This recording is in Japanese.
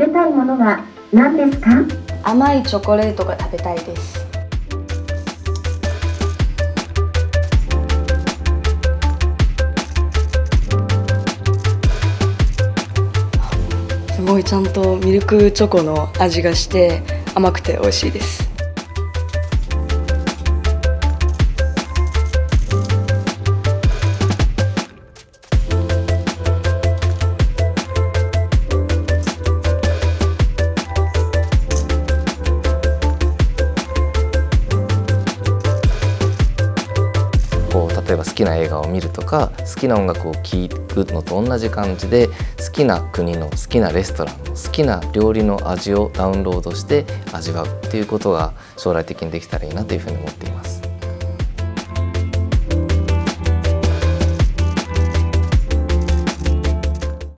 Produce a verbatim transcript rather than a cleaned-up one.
食べたいものは何ですか？甘いチョコレートが食べたいです。すごいちゃんとミルクチョコの味がして甘くて美味しいです。例えば好きな映画を見るとか好きな音楽を聴くのと同じ感じで好きな国の好きなレストランの好きな料理の味をダウンロードして味わうっていうことが将来的にできたらいいなというふうに思っています。